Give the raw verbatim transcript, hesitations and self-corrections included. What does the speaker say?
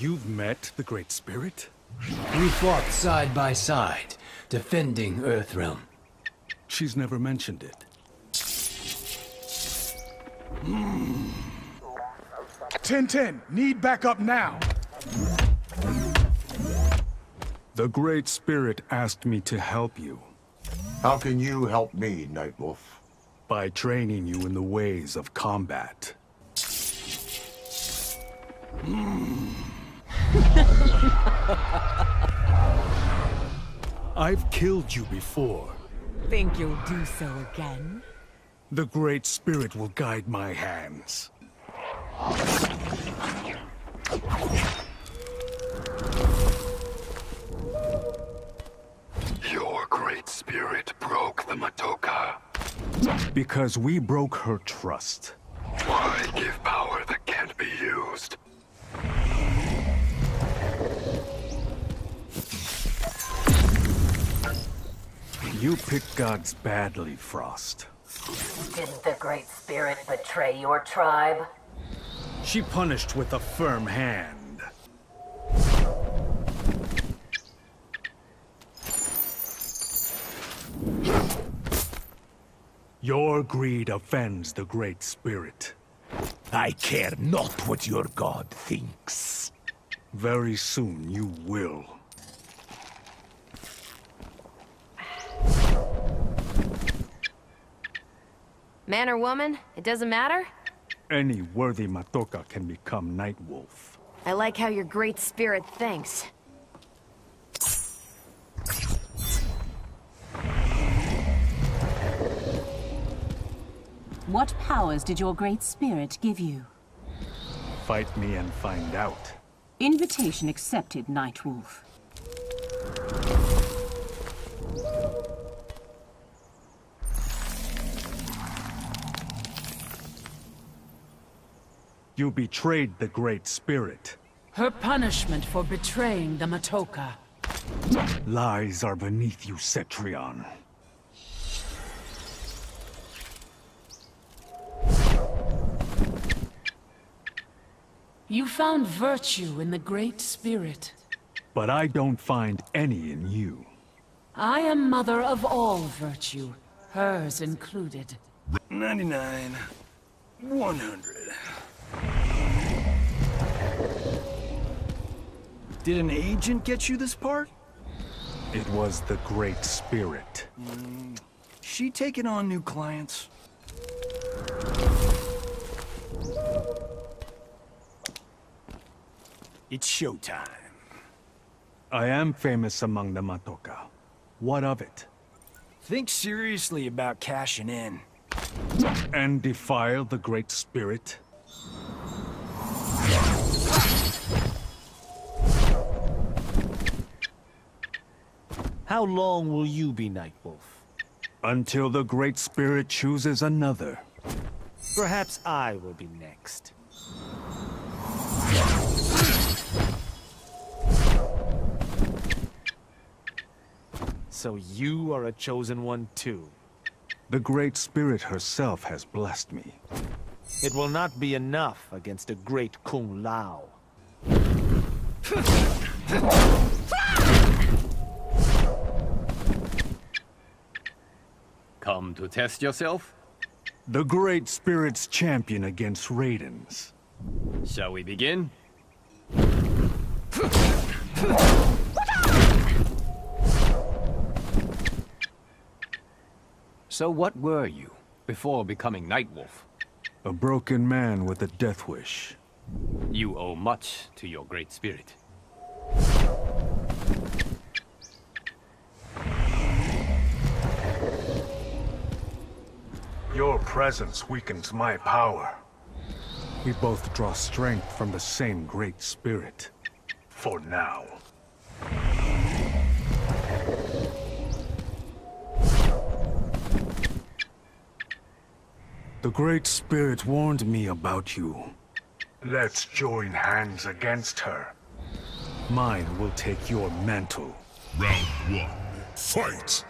You've met the Great Spirit? We fought side by side, defending Earthrealm. She's never mentioned it. Mm. ten ten, need backup now! The Great Spirit asked me to help you. How can you help me, Nightwolf? By training you in the ways of combat. Mm. I've killed you before. Think you'll do so again? The Great Spirit will guide my hands. Your Great Spirit broke the Matoka. Because we broke her trust. Why give power that can't be used? You picked gods badly, Frost. Didn't the Great Spirit betray your tribe? She punished with a firm hand. Your greed offends the Great Spirit. I care not what your god thinks. Very soon you will. Man or woman, it doesn't matter? Any worthy Matoka can become Nightwolf. I like how your Great Spirit thinks. What powers did your Great Spirit give you? Fight me and find out. Invitation accepted, Nightwolf. You betrayed the Great Spirit. Her punishment for betraying the Matoka. Lies are beneath you, Cetrion. You found virtue in the Great Spirit. But I don't find any in you. I am mother of all virtue, hers included. ninety-nine. one hundred. Did an agent get you this part? It was the Great Spirit. Mm, she taking on new clients? It's showtime. I am famous among the Matoka. What of it? Think seriously about cashing in. And defile the Great Spirit? How long will you be Nightwolf? Until the Great Spirit chooses another. Perhaps I will be next. So you are a chosen one too. The Great Spirit herself has blessed me. It will not be enough against a great Kung Lao. Come to test yourself? The Great Spirit's champion against Raiden's. Shall we begin? So what were you before becoming Nightwolf? A broken man with a death wish. You owe much to your Great Spirit. Your presence weakens my power. We both draw strength from the same Great Spirit. For now. The Great Spirit warned me about you. Let's join hands against her. Mine will take your mantle. Round one, fight!